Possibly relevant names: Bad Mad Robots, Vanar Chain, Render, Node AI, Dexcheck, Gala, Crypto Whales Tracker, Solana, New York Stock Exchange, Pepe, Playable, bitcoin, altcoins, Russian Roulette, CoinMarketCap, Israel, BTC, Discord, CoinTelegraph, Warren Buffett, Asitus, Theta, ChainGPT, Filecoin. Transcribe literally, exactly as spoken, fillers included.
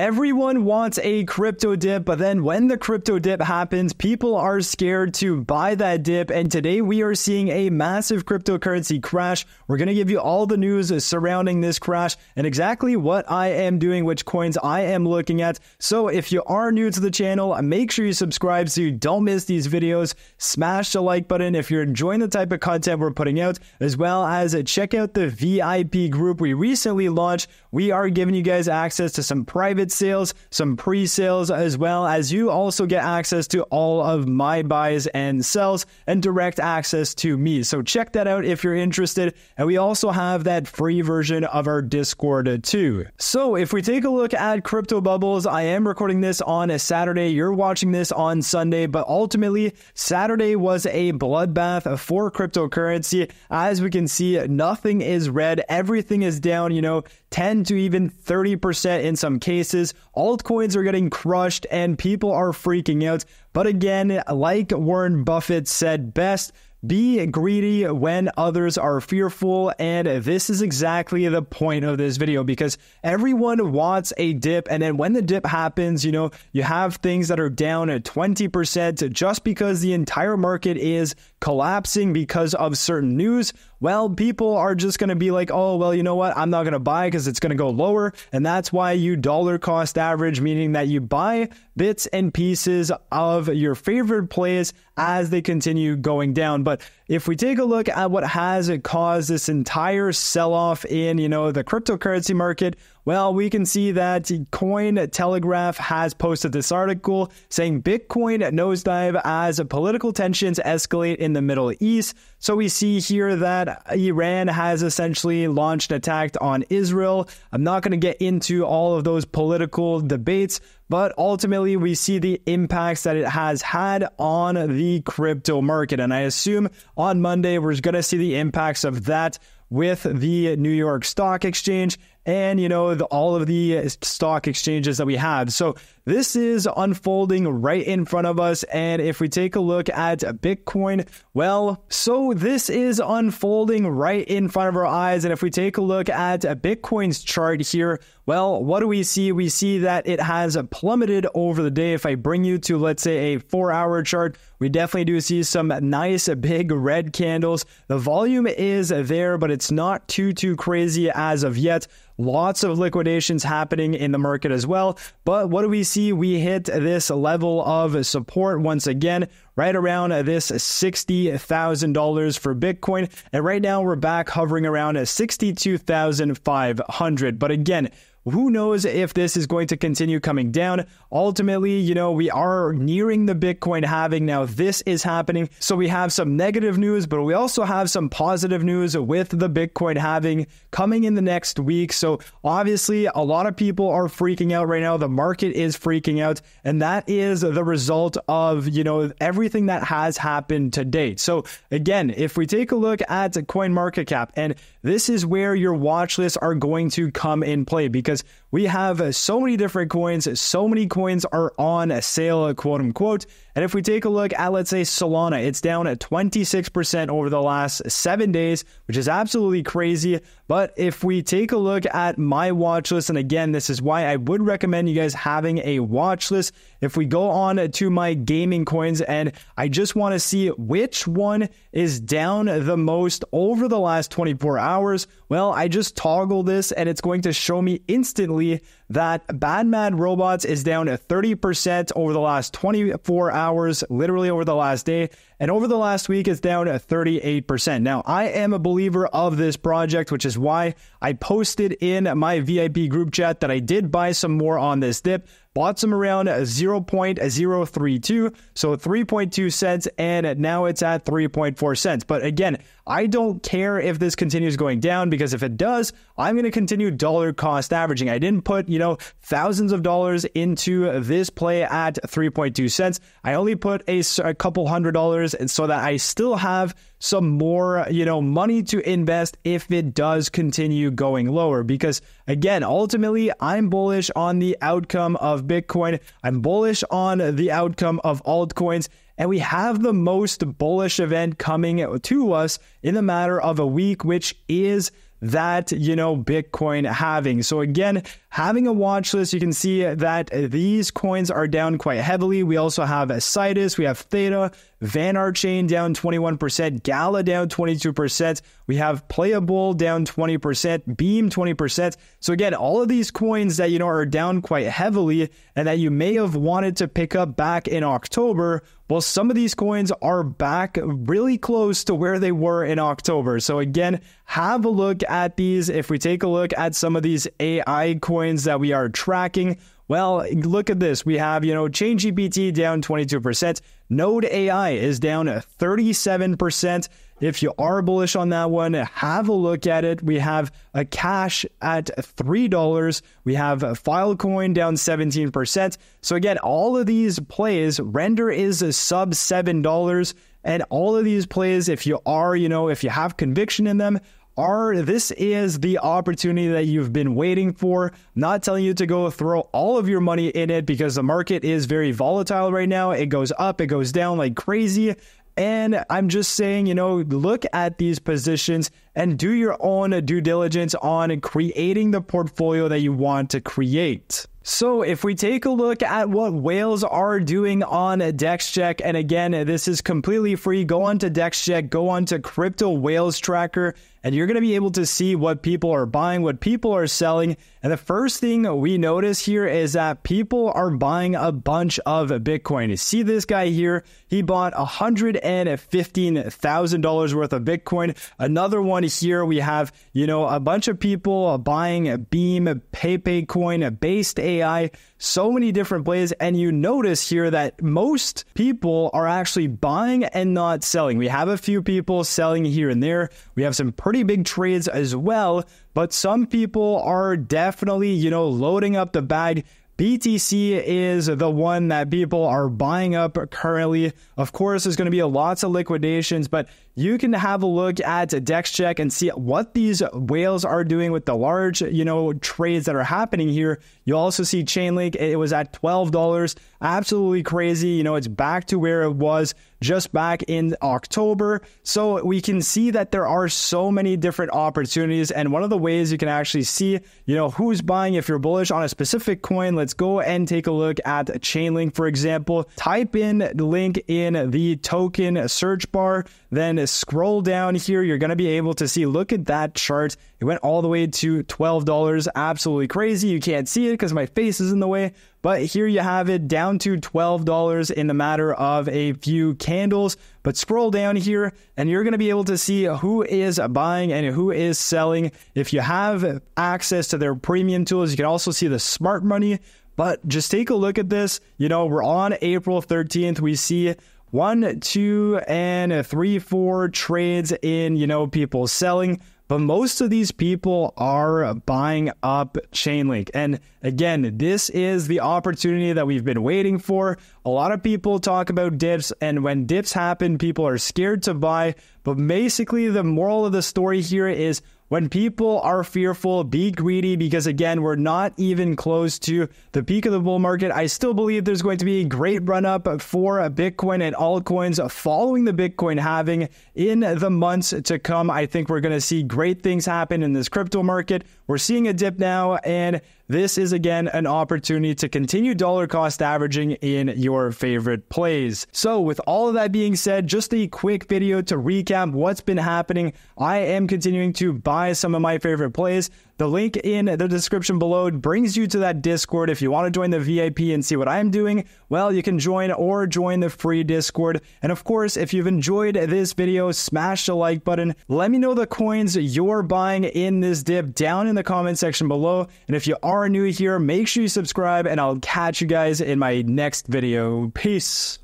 Everyone wants a crypto dip, but then when the crypto dip happens, people are scared to buy that dip. And today we are seeing a massive cryptocurrency crash. We're going to give you all the news surrounding this crash and exactly what I am doing, which coins I am looking at. So if you are new to the channel, make sure you subscribe so you don't miss these videos. Smash the like button if you're enjoying the type of content we're putting out, as well as check out the V I P group we recently launched. We are giving you guys access to some private sales, some pre-sales, as well as you also get access to all of my buys and sells and direct access to me. So check that out if you're interested. And we also have that free version of our Discord too. So if we take a look at crypto bubbles, I am recording this on a Saturday. You're watching this on Sunday, but ultimately Saturday was a bloodbath for cryptocurrency. As we can see, nothing is red. Everything is down, you know, ten to even thirty percent in some cases. Altcoins are getting crushed and people are freaking out. But again, like Warren Buffett said best, be greedy when others are fearful, and this is exactly the point of this video, because everyone wants a dip, and then when the dip happens, you know, you have things that are down at twenty percent just because the entire market is collapsing because of certain news. Well, people are just going to be like, oh, well, you know what? I'm not going to buy because it's going to go lower. And that's why you dollar cost average, meaning that you buy bits and pieces of your favorite plays as they continue going down. But if we take a look at what has caused this entire sell-off in, you know, the cryptocurrency market, well, we can see that CoinTelegraph has posted this article saying Bitcoin nosedive as political tensions escalate in the Middle East. So we see here that Iran has essentially launched an attack on Israel. I'm not going to get into all of those political debates, but ultimately we see the impacts that it has had on the crypto market. And I assume on Monday we're going to see the impacts of that with the New York Stock Exchange and, you know, the, all of the stock exchanges that we have. So this is unfolding right in front of us. And if we take a look at Bitcoin, well, so this is unfolding right in front of our eyes. And if we take a look at Bitcoin's chart here, well, what do we see? We see that it has plummeted over the day. If I bring you to, let's say, a four-hour chart, we definitely do see some nice big red candles. The volume is there, but it's not too, too crazy as of yet. Lots of liquidations happening in the market as well. But what do we see? We hit this level of support once again, right around this sixty thousand dollars for Bitcoin. And right now we're back hovering around sixty-two thousand five hundred dollars. But again, who knows if this is going to continue coming down. Ultimately, you know, we are nearing the Bitcoin halving. Now this is happening. So we have some negative news, but we also have some positive news with the Bitcoin halving coming in the next week. So obviously a lot of people are freaking out right now. The market is freaking out, and that is the result of, you know, everything that has happened to date. So again, if we take a look at CoinMarketCap, and this is where your watch lists are going to come in play, because Because we have so many different coins, so many coins are on a sale, quote unquote. And if we take a look at, let's say, Solana, it's down at twenty-six percent over the last seven days, which is absolutely crazy. But if we take a look at my watch list, and again, this is why I would recommend you guys having a watch list. If we go on to my gaming coins, and I just want to see which one is down the most over the last twenty-four hours, well, I just toggle this and it's going to show me instantly that Bad Mad Robots is down thirty percent over the last twenty-four hours, literally over the last day. And over the last week, it's down at thirty-eight percent. Now, I am a believer of this project, which is why I posted in my V I P group chat that I did buy some more on this dip. Bought some around zero point zero three two, so three point two cents, and now it's at three point four cents. But again, I don't care if this continues going down, because if it does, I'm going to continue dollar cost averaging. I didn't put, you know, thousands of dollars into this play at three point two cents. I only put a, a couple hundred dollars, and so that I still have some more, you know, money to invest if it does continue going lower. Because again, ultimately, I'm bullish on the outcome of Bitcoin. I'm bullish on the outcome of altcoins. And we have the most bullish event coming to us in the matter of a week, which is that, you know, Bitcoin halving. So again, having a watch list, you can see that these coins are down quite heavily. We also have Asitus, we have Theta, Vanar Chain down twenty-one percent, Gala down twenty-two percent, we have Playable down twenty percent, Beam twenty percent. So again, all of these coins that, you know, are down quite heavily and that you may have wanted to pick up back in October, well, some of these coins are back really close to where they were in October. So again, have a look at these. If we take a look at some of these A I coins that we are tracking, well, look at this. We have, you know, ChainGPT down twenty-two percent. Node A I is down thirty-seven percent. If you are bullish on that one, have a look at it. We have a cash at three dollars. We have Filecoin down seventeen percent. So again, all of these plays, Render is a sub seven dollars. And all of these plays, if you are, you know, if you have conviction in them, Are, this is the opportunity that you've been waiting for. I'm not telling you to go throw all of your money in it because the market is very volatile right now. It goes up, it goes down like crazy. And I'm just saying, you know, look at these positions and do your own due diligence on creating the portfolio that you want to create. So if we take a look at what whales are doing on Dexcheck, and again, this is completely free. Go on to Dexcheck, go on to Crypto Whales Tracker, and you're going to be able to see what people are buying, what people are selling. And the first thing we notice here is that people are buying a bunch of Bitcoin. You see this guy here, he bought one hundred fifteen thousand dollars worth of Bitcoin. Another one here, we have, you know, a bunch of people buying Beam, Pepe coin, based A I, so many different plays. And you notice here that most people are actually buying and not selling. We have a few people selling here and there. We have some pretty big trades as well, but some people are definitely, you know, loading up the bag. B T C is the one that people are buying up currently. Of course, there's going to be lots of liquidations, but you can have a look at Dexcheck and see what these whales are doing with the large, you know, trades that are happening here. You also see Chainlink, it was at twelve dollars. Absolutely crazy. You know, it's back to where it was just back in October. So we can see that there are so many different opportunities. And one of the ways you can actually see, you know, who's buying if you're bullish on a specific coin. Let's go and take a look at Chainlink, for example. Type in the link in the token search bar, then scroll down here. You're going to be able to see, look at that chart. It went all the way to twelve dollars. Absolutely crazy. You can't see it because my face is in the way. But here you have it down to twelve dollars in the matter of a few candles. But scroll down here and you're going to be able to see who is buying and who is selling. If you have access to their premium tools, you can also see the smart money. But just take a look at this. You know, we're on April thirteenth. We see one, two, and three, four trades in, you know, people selling. But most of these people are buying up Chainlink. And again, this is the opportunity that we've been waiting for. A lot of people talk about dips, and when dips happen, people are scared to buy. But basically, the moral of the story here is when people are fearful, be greedy, because again, we're not even close to the peak of the bull market. I still believe there's going to be a great run up for Bitcoin and altcoins following the Bitcoin halving in the months to come. I think we're going to see great things happen in this crypto market. We're seeing a dip now, and this is again an opportunity to continue dollar cost averaging in your favorite plays. So with all of that being said, just a quick video to recap what's been happening. I am continuing to buy some of my favorite plays. The link in the description below brings you to that Discord. If you want to join the V I P and see what I'm doing, well, you can join or join the free Discord. And of course, if you've enjoyed this video, smash the like button. Let me know the coins you're buying in this dip down in the comment section below. And if you are new here, make sure you subscribe, and I'll catch you guys in my next video. Peace.